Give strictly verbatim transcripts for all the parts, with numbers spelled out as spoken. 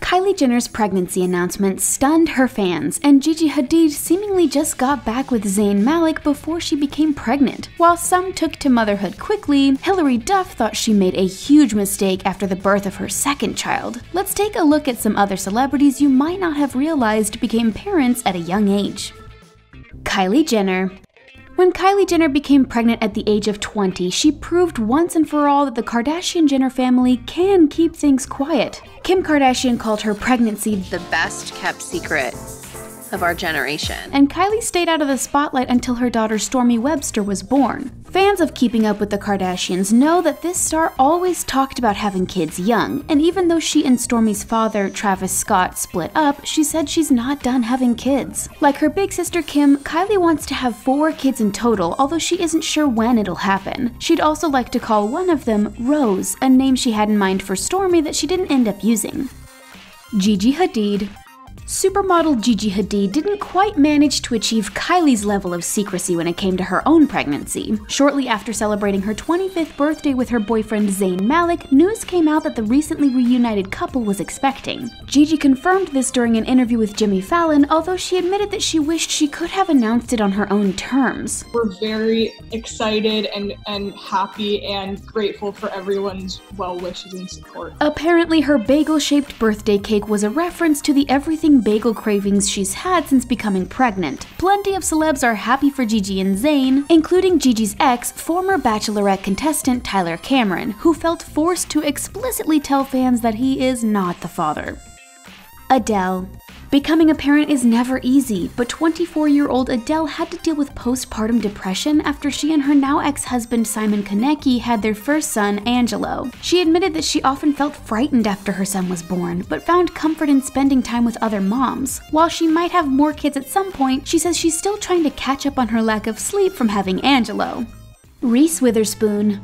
Kylie Jenner's pregnancy announcement stunned her fans, and Gigi Hadid seemingly just got back with Zayn Malik before she became pregnant. While some took to motherhood quickly, Hilary Duff thought she made a huge mistake after the birth of her second child. Let's take a look at some other celebrities you might not have realized became parents at a young age. Kylie Jenner. When Kylie Jenner became pregnant at the age of twenty, she proved once and for all that the Kardashian-Jenner family can keep things quiet. Kim Kardashian called her pregnancy the best-kept secret of our generation, and Kylie stayed out of the spotlight until her daughter Stormi Webster was born. Fans of Keeping Up With The Kardashians know that this star always talked about having kids young, and even though she and Stormi's father, Travis Scott, split up, she said she's not done having kids. Like her big sister Kim, Kylie wants to have four kids in total, although she isn't sure when it'll happen. She'd also like to call one of them Rose, a name she had in mind for Stormi that she didn't end up using. Gigi Hadid. Supermodel Gigi Hadid didn't quite manage to achieve Kylie's level of secrecy when it came to her own pregnancy. Shortly after celebrating her twenty-fifth birthday with her boyfriend Zayn Malik, news came out that the recently reunited couple was expecting. Gigi confirmed this during an interview with Jimmy Fallon, although she admitted that she wished she could have announced it on her own terms. We're very excited and, and happy and grateful for everyone's well wishes and support. Apparently, her bagel-shaped birthday cake was a reference to the everything bagel cravings she's had since becoming pregnant. Plenty of celebs are happy for Gigi and Zayn, including Gigi's ex, former Bachelorette contestant Tyler Cameron, who felt forced to explicitly tell fans that he is not the father. Adele. Becoming a parent is never easy, but twenty-four-year-old Adele had to deal with postpartum depression after she and her now ex-husband Simon Konecki had their first son, Angelo. She admitted that she often felt frightened after her son was born, but found comfort in spending time with other moms. While she might have more kids at some point, she says she's still trying to catch up on her lack of sleep from having Angelo. Reese Witherspoon.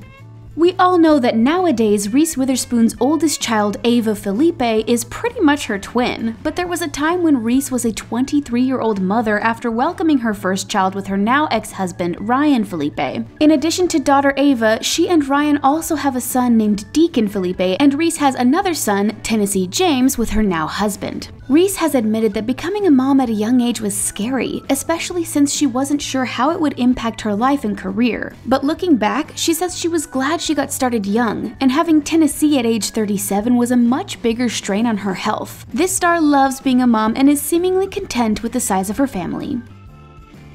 We all know that nowadays, Reese Witherspoon's oldest child, Ava Felipe, is pretty much her twin, but there was a time when Reese was a twenty-three-year-old mother after welcoming her first child with her now ex-husband, Ryan Felipe. In addition to daughter Ava, she and Ryan also have a son named Deacon Felipe, and Reese has another son, Tennessee James, with her now husband. Reese has admitted that becoming a mom at a young age was scary, especially since she wasn't sure how it would impact her life and career. But looking back, she says she was glad she got started young, and having Tennessee at age thirty-seven was a much bigger strain on her health. This star loves being a mom and is seemingly content with the size of her family.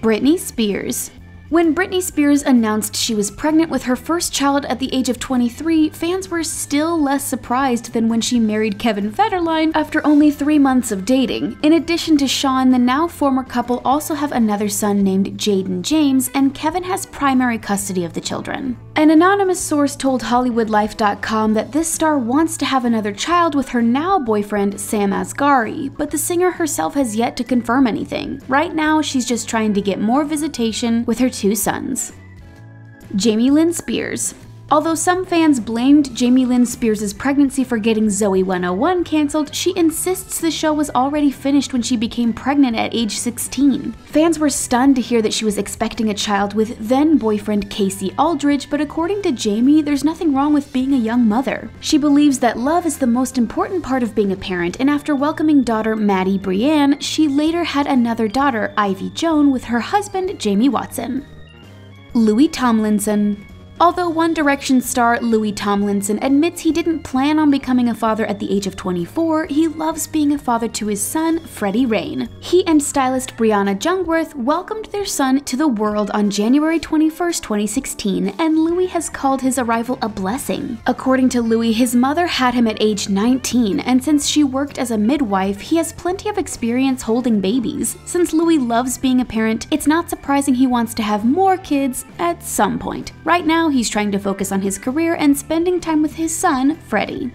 Britney Spears. When Britney Spears announced she was pregnant with her first child at the age of twenty-three, fans were still less surprised than when she married Kevin Federline after only three months of dating. In addition to Shawn, the now former couple also have another son named Jayden James, and Kevin has primary custody of the children. An anonymous source told Hollywood Life dot com that this star wants to have another child with her now boyfriend Sam Asghari, but the singer herself has yet to confirm anything. Right now, she's just trying to get more visitation with her two sons. Jamie Lynn Spears. Although some fans blamed Jamie Lynn Spears' pregnancy for getting Zoey one oh one canceled, she insists the show was already finished when she became pregnant at age sixteen. Fans were stunned to hear that she was expecting a child with then-boyfriend Casey Aldridge, but according to Jamie, there's nothing wrong with being a young mother. She believes that love is the most important part of being a parent, and after welcoming daughter Maddie Brienne, she later had another daughter, Ivy Joan, with her husband, Jamie Watson. Louis Tomlinson. Although One Direction star Louis Tomlinson admits he didn't plan on becoming a father at the age of twenty-four, he loves being a father to his son, Freddie Rain. He and stylist Brianna Jungworth welcomed their son to the world on January twenty-first, twenty sixteen, and Louis has called his arrival a blessing. According to Louis, his mother had him at age nineteen, and since she worked as a midwife, he has plenty of experience holding babies. Since Louis loves being a parent, it's not surprising he wants to have more kids at some point. Right now, he's trying to focus on his career and spending time with his son, Freddie.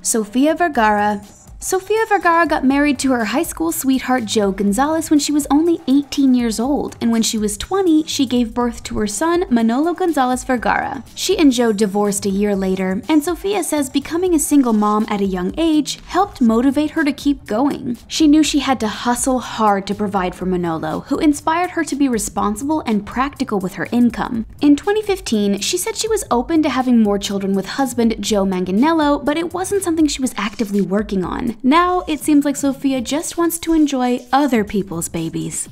Sofia Vergara. Sofia Vergara got married to her high school sweetheart Joe Gonzalez when she was only eighteen years old, and when she was twenty, she gave birth to her son, Manolo Gonzalez Vergara. She and Joe divorced a year later, and Sofia says becoming a single mom at a young age helped motivate her to keep going. She knew she had to hustle hard to provide for Manolo, who inspired her to be responsible and practical with her income. In twenty fifteen, she said she was open to having more children with husband Joe Manganiello, but it wasn't something she was actively working on. Now, it seems like Sofia just wants to enjoy other people's babies.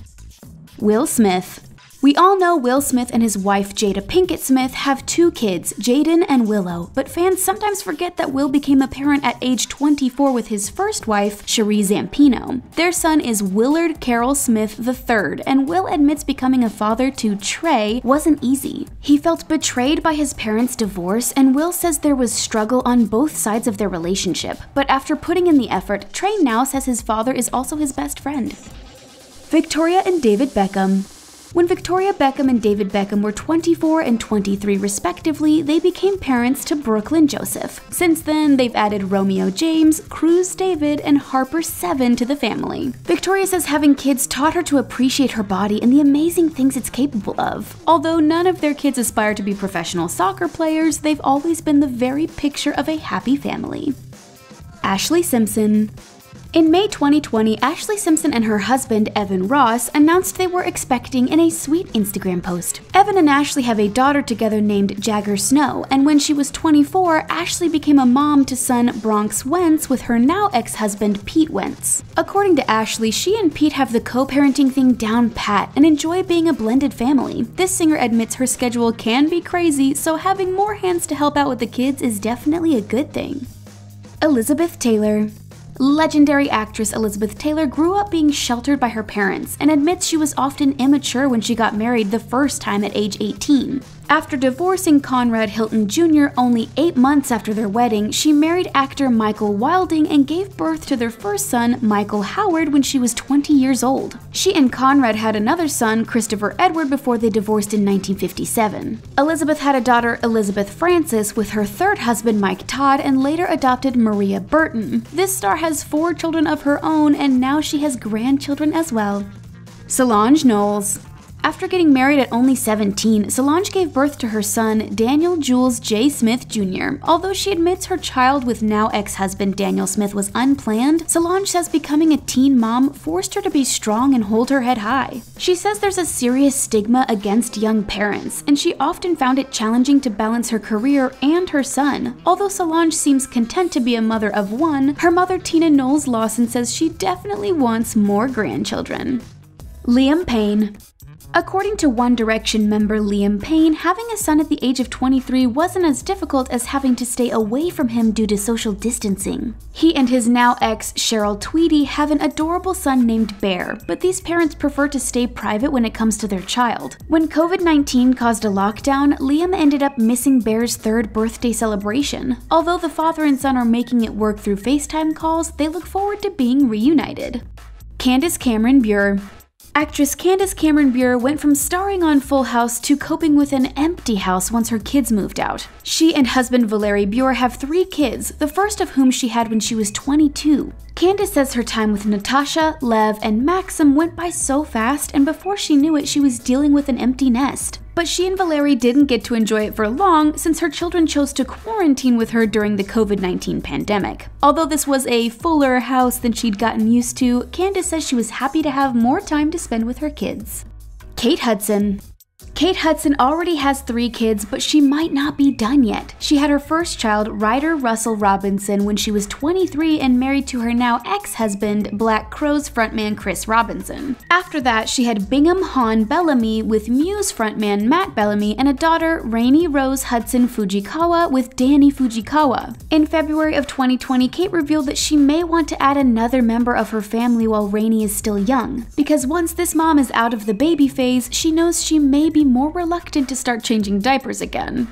Will Smith. We all know Will Smith and his wife Jada Pinkett Smith have two kids, Jayden and Willow, but fans sometimes forget that Will became a parent at age twenty-four with his first wife, Cherie Zampino. Their son is Willard Carroll Smith the third, and Will admits becoming a father to Trey wasn't easy. He felt betrayed by his parents' divorce, and Will says there was struggle on both sides of their relationship, but after putting in the effort, Trey now says his father is also his best friend. Victoria and David Beckham. When Victoria Beckham and David Beckham were twenty-four and twenty-three respectively, they became parents to Brooklyn Joseph. Since then, they've added Romeo James, Cruz David, and Harper Seven to the family. Victoria says having kids taught her to appreciate her body and the amazing things it's capable of. Although none of their kids aspire to be professional soccer players, they've always been the very picture of a happy family. Ashlee Simpson. In May twenty twenty, Ashlee Simpson and her husband, Evan Ross, announced they were expecting in a sweet Instagram post. Evan and Ashlee have a daughter together named Jagger Snow, and when she was twenty-four, Ashlee became a mom to son Bronx Wentz with her now ex-husband, Pete Wentz. According to Ashlee, she and Pete have the co-parenting thing down pat and enjoy being a blended family. This singer admits her schedule can be crazy, so having more hands to help out with the kids is definitely a good thing. Elizabeth Taylor. Legendary actress Elizabeth Taylor grew up being sheltered by her parents and admits she was often immature when she got married the first time at age eighteen. After divorcing Conrad Hilton Junior only eight months after their wedding, she married actor Michael Wilding and gave birth to their first son, Michael Howard, when she was twenty years old. She and Conrad had another son, Christopher Edward, before they divorced in nineteen fifty-seven. Elizabeth had a daughter, Elizabeth Frances, with her third husband, Mike Todd, and later adopted Maria Burton. This star has four children of her own, and now she has grandchildren as well. Solange Knowles. After getting married at only seventeen, Solange gave birth to her son, Daniel Jules J. Smith Junior Although she admits her child with now ex-husband Daniel Smith was unplanned, Solange says becoming a teen mom forced her to be strong and hold her head high. She says there's a serious stigma against young parents, and she often found it challenging to balance her career and her son. Although Solange seems content to be a mother of one, her mother Tina Knowles Lawson says she definitely wants more grandchildren. Liam Payne. According to One Direction member Liam Payne, having a son at the age of twenty-three wasn't as difficult as having to stay away from him due to social distancing. He and his now ex, Cheryl Tweedy, have an adorable son named Bear, but these parents prefer to stay private when it comes to their child. When COVID nineteen caused a lockdown, Liam ended up missing Bear's third birthday celebration. Although the father and son are making it work through FaceTime calls, they look forward to being reunited. Candace Cameron Bure. Actress Candace Cameron Bure went from starring on Full House to coping with an empty house once her kids moved out. She and husband Valerie Bure have three kids, the first of whom she had when she was twenty-two. Candace says her time with Natasha, Lev, and Maxim went by so fast, and before she knew it, she was dealing with an empty nest. But she and Valerie didn't get to enjoy it for long since her children chose to quarantine with her during the COVID nineteen pandemic. Although this was a fuller house than she'd gotten used to, Candace says she was happy to have more time to spend with her kids. Kate Hudson. Kate Hudson already has three kids, but she might not be done yet. She had her first child, Ryder Russell Robinson, when she was twenty-three and married to her now ex-husband, Black Crowes frontman Chris Robinson. After that, she had Bingham Hahn Bellamy with Muse frontman Matt Bellamy and a daughter, Rainey Rose Hudson Fujikawa with Danny Fujikawa. In February of twenty twenty, Kate revealed that she may want to add another member of her family while Rainey is still young, because once this mom is out of the baby phase, she knows she may be more reluctant to start changing diapers again.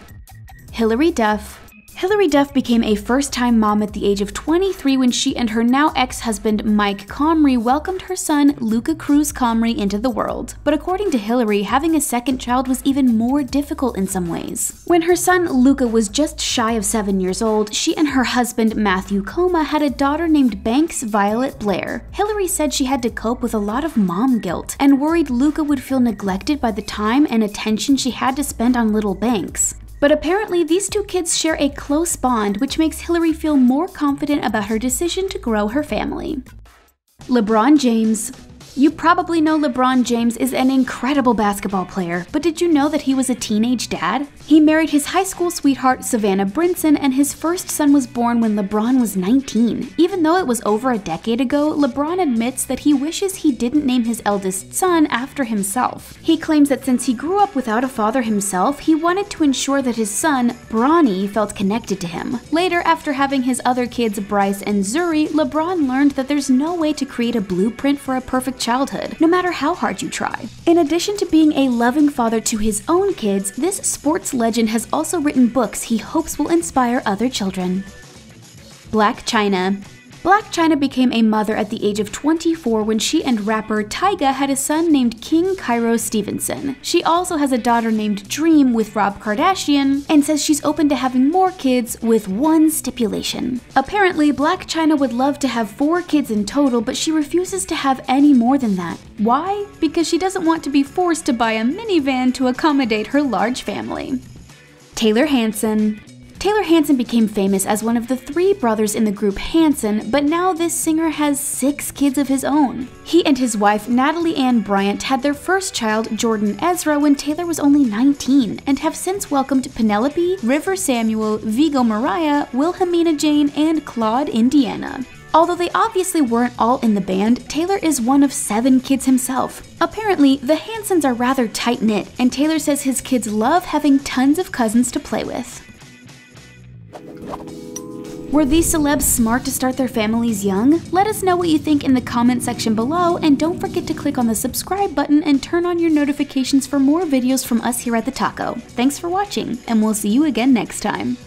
Hilary Duff. Hilary Duff became a first-time mom at the age of twenty-three when she and her now ex-husband Mike Comrie welcomed her son Luca Cruz Comrie into the world. But according to Hilary, having a second child was even more difficult in some ways. When her son Luca was just shy of seven years old, she and her husband Matthew Coma had a daughter named Banks Violet Blair. Hilary said she had to cope with a lot of mom guilt and worried Luca would feel neglected by the time and attention she had to spend on little Banks. But apparently, these two kids share a close bond, which makes Hilary feel more confident about her decision to grow her family. LeBron James. You probably know LeBron James is an incredible basketball player, but did you know that he was a teenage dad? He married his high school sweetheart Savannah Brinson, and his first son was born when LeBron was nineteen. Even though it was over a decade ago, LeBron admits that he wishes he didn't name his eldest son after himself. He claims that since he grew up without a father himself, he wanted to ensure that his son, Bronny, felt connected to him. Later, after having his other kids Bryce and Zuri, LeBron learned that there's no way to create a blueprint for a perfect childhood, no matter how hard you try. In addition to being a loving father to his own kids, this sports legend has also written books he hopes will inspire other children. Black Chyna. Black Chyna became a mother at the age of twenty-four when she and rapper Tyga had a son named King Cairo Stevenson. She also has a daughter named Dream with Rob Kardashian and says she's open to having more kids with one stipulation. Apparently, Black Chyna would love to have four kids in total, but she refuses to have any more than that. Why? Because she doesn't want to be forced to buy a minivan to accommodate her large family. Taylor Hanson. Taylor Hanson became famous as one of the three brothers in the group Hanson, but now this singer has six kids of his own. He and his wife, Natalie Ann Bryant, had their first child, Jordan Ezra, when Taylor was only nineteen, and have since welcomed Penelope, River Samuel, Vigo Mariah, Wilhelmina Jane, and Claude Indiana. Although they obviously weren't all in the band, Taylor is one of seven kids himself. Apparently, the Hansons are rather tight-knit, and Taylor says his kids love having tons of cousins to play with. Were these celebs smart to start their families young? Let us know what you think in the comment section below, and don't forget to click on the subscribe button and turn on your notifications for more videos from us here at The Taco. Thanks for watching, and we'll see you again next time.